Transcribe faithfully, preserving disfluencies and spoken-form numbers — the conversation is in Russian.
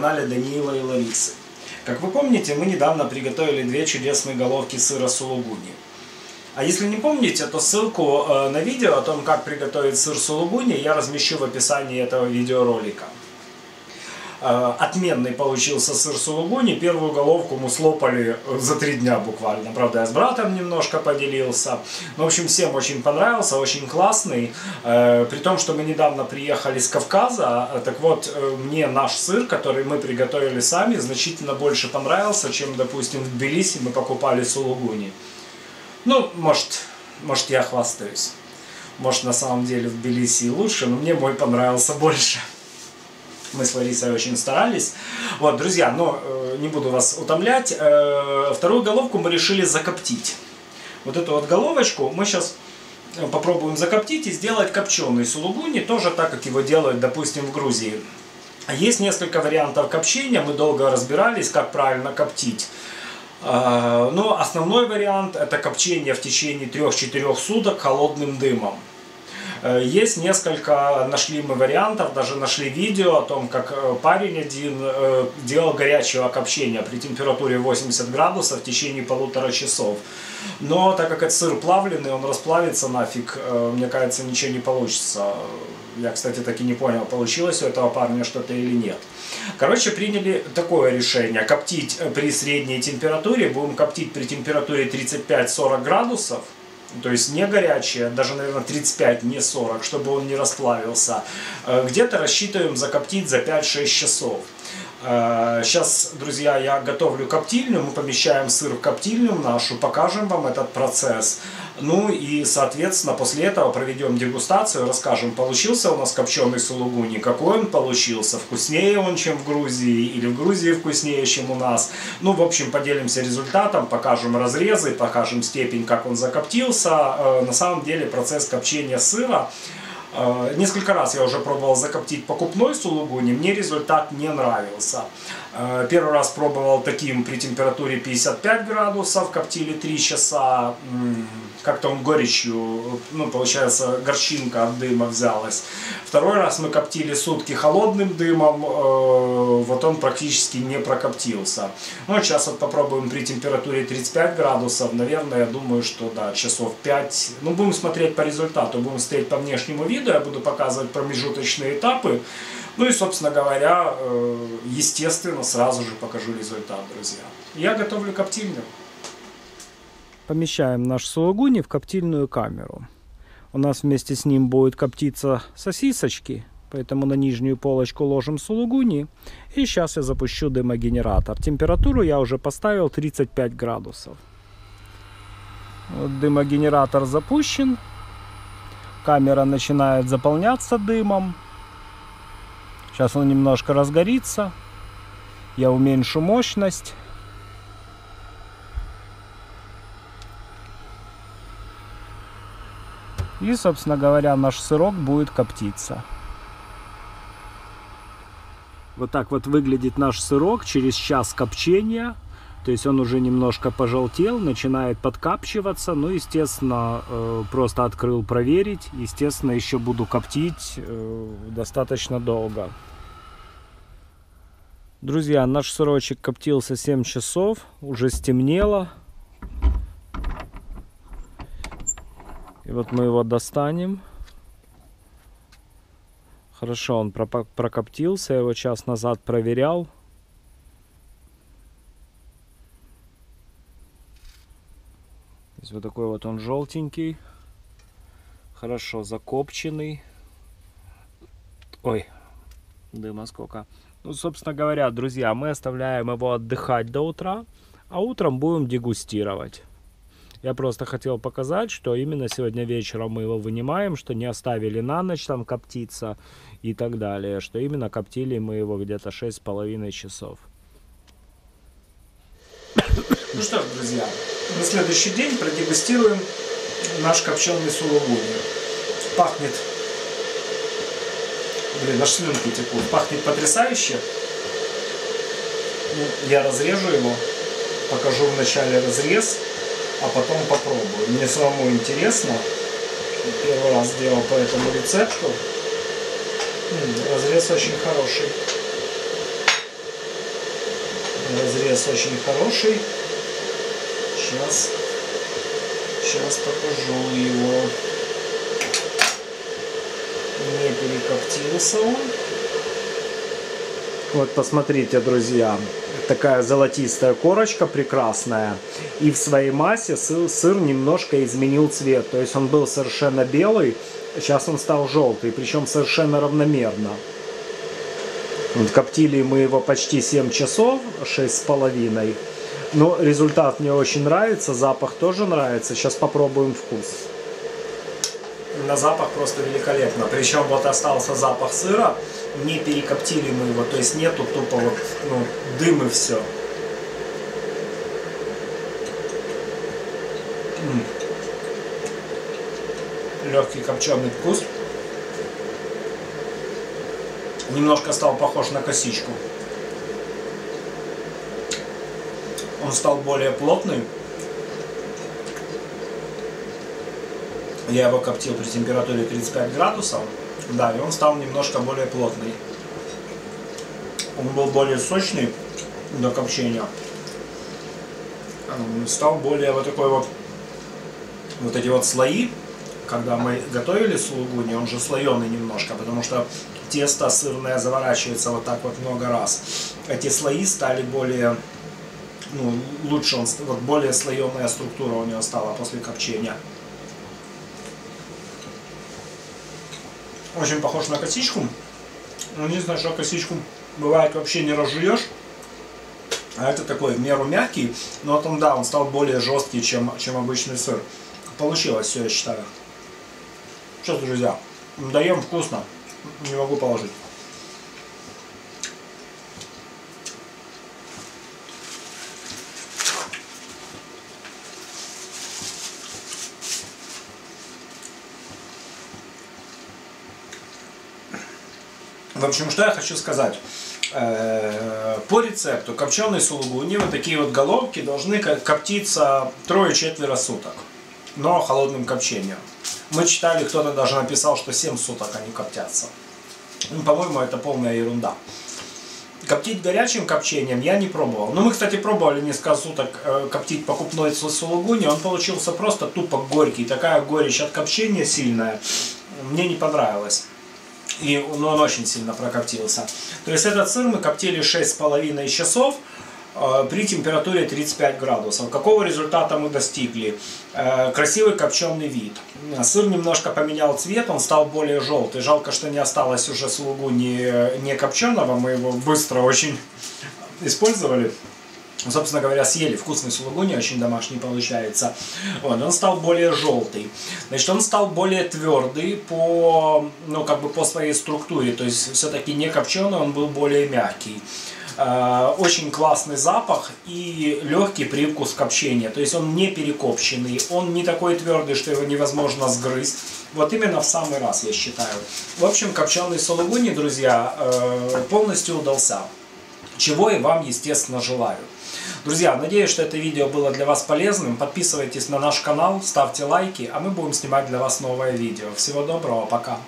канале Даниила и Ларисы. Как вы помните, мы недавно приготовили две чудесные головки сыра сулугуни. А если не помните, то ссылку на видео о том, как приготовить сыр сулугуни, я размещу в описании этого видеоролика. Отменный получился сыр сулугуни. Первую головку мы слопали за три дня буквально. Правда, я с братом немножко поделился. Но, в общем, всем очень понравился, очень классный. При том, что мы недавно приехали с Кавказа, так вот, мне наш сыр, который мы приготовили сами, значительно больше понравился, чем, допустим, в Тбилиси мы покупали сулугуни. Ну, может, может я хвастаюсь. Может, на самом деле в Тбилиси лучше, но мне мой понравился больше. Мы с Ларисой очень старались. Вот, друзья, но э, не буду вас утомлять. Э, вторую головку мы решили закоптить. Вот эту вот головочку мы сейчас попробуем закоптить и сделать копченый сулугуни, тоже так, как его делают, допустим, в Грузии. Есть несколько вариантов копчения, мы долго разбирались, как правильно коптить. Э, но основной вариант — это копчение в течение трёх-четырёх суток холодным дымом. Есть несколько, нашли мы вариантов, даже нашли видео о том, как парень один делал горячего копчения при температуре восьмидесяти градусов в течение полутора часов. Но так как это сыр плавленый, он расплавится нафиг, мне кажется, ничего не получится. Я, кстати, так и не понял, получилось у этого парня что-то или нет. Короче, приняли такое решение. Коптить при средней температуре, будем коптить при температуре тридцати пяти-сорока градусов. То есть не горячее, даже, наверное, тридцать пять, не сорок, чтобы он не расплавился. Где-то рассчитываем закоптить за пять-шесть часов. Сейчас, друзья, я готовлю коптильню, мы помещаем сыр в коптильню нашу, покажем вам этот процесс. Ну и, соответственно, после этого проведем дегустацию, расскажем, получился у нас копченый сулугуни, какой он получился, вкуснее он, чем в Грузии, или в Грузии вкуснее, чем у нас. Ну, в общем, поделимся результатом, покажем разрезы, покажем степень, как он закоптился. На самом деле, процесс копчения сыра... Несколько раз я уже пробовал закоптить покупной сулугуни, мне результат не нравился. Первый раз пробовал таким при температуре пятидесяти пяти градусов, коптили три часа, как-то он горечью, ну, получается, горчинка от дыма взялась. Второй раз мы коптили сутки холодным дымом, вот он практически не прокоптился. Ну, сейчас вот попробуем при температуре тридцати пяти градусов, наверное, я думаю, что, да, часов пять. Ну, будем смотреть по результату, будем смотреть по внешнему виду. Я буду показывать промежуточные этапы. Ну и, собственно говоря, естественно, сразу же покажу результат, друзья. Я готовлю коптильню. Помещаем наш сулугуни в коптильную камеру. У нас вместе с ним будут коптиться сосисочки, поэтому на нижнюю полочку ложим сулугуни. И сейчас я запущу дымогенератор. Температуру я уже поставил тридцать пять градусов. Вот дымогенератор запущен. Камера начинает заполняться дымом. Сейчас он немножко разгорится. Я уменьшу мощность. И, собственно говоря, наш сырок будет коптиться. Вот так вот выглядит наш сырок через час копчения. То есть он уже немножко пожелтел, начинает подкапчиваться. Ну, естественно, просто открыл проверить. Естественно, еще буду коптить достаточно долго. Друзья, наш сырочек коптился семь часов. Уже стемнело. И вот мы его достанем. Хорошо, он прокоптился. Я его час назад проверял. Вот такой вот он желтенький, хорошо закопченный. Ой, дыма сколько. Ну, собственно говоря, друзья, мы оставляем его отдыхать до утра, а утром будем дегустировать. Я просто хотел показать, что именно сегодня вечером мы его вынимаем, что не оставили на ночь там коптиться и так далее, что именно коптили мы его где-то шесть с половиной часов. Ну что ж, друзья, на следующий день продегустируем наш копченый сулугуни. Пахнет... Блин, аж слюнки текут. Пахнет потрясающе. Я разрежу его. Покажу вначале разрез, а потом попробую. Мне самому интересно. Первый раз делал по этому рецепту. Разрез очень хороший. Разрез очень хороший. Сейчас, сейчас покажу его. Не перекоптился он. Вот посмотрите, друзья, такая золотистая корочка прекрасная. И в своей массе сыр, сыр немножко изменил цвет. То есть он был совершенно белый, сейчас он стал желтый, причем совершенно равномерно. Вот, коптили мы его почти семь часов, шесть с половиной. Но результат мне очень нравится, запах тоже нравится. Сейчас попробуем вкус. На запах просто великолепно. Причем вот остался запах сыра, не перекоптили мы его, то есть нету тупо вот, ну, дым и все. М-м. Легкий копченый вкус. Немножко стал похож на косичку. Он стал более плотный. Я его коптил при температуре тридцать пять градусов. Да, и он стал немножко более плотный. Он был более сочный до копчения. Он стал более вот такой вот... Вот эти вот слои, когда мы готовили сулугуни, он же слоеный немножко, потому что тесто сырное заворачивается вот так вот много раз. Эти слои стали более... Ну, лучше он... Вот более слоеная структура у него стала после копчения. Очень похож на косичку, но не знаю, что косичку бывает вообще не разжуешь, а это такой в меру мягкий, но вот он, да, он стал более жесткий, чем, чем обычный сыр. Получилось все, я считаю. Сейчас, друзья, даем вкусно, не могу положить. В общем, что я хочу сказать. По рецепту копченые сулугуни, вот такие вот головки, должны коптиться трое-четверо суток, но холодным копчением. Мы читали, кто-то даже написал, что семь суток они коптятся. По-моему, это полная ерунда. Коптить горячим копчением я не пробовал. Но мы, кстати, пробовали несколько суток коптить покупной сулугуни. Он получился просто тупо горький. Такая горечь от копчения сильная. Мне не понравилось. И ну, он очень сильно прокоптился. То есть этот сыр мы коптили шесть с половиной часов э, при температуре тридцать пять градусов. Какого результата мы достигли? Э, красивый копченый вид. Сыр немножко поменял цвет, он стал более желтый. Жалко, что не осталось уже сулугуни не копченого. Мы его быстро очень использовали. Собственно говоря, съели. Вкусный сулугуни, очень домашний получается. Вот, он стал более желтый. Значит, он стал более твердый по, ну, как бы по своей структуре. То есть, все-таки не копченый, он был более мягкий. Очень классный запах и легкий привкус копчения. То есть, он не перекопченный. Он не такой твердый, что его невозможно сгрызть. Вот именно в самый раз, я считаю. В общем, копченый сулугуни, друзья, полностью удался. Чего и вам, естественно, желаю. Друзья, надеюсь, что это видео было для вас полезным. Подписывайтесь на наш канал, ставьте лайки, а мы будем снимать для вас новое видео. Всего доброго, пока!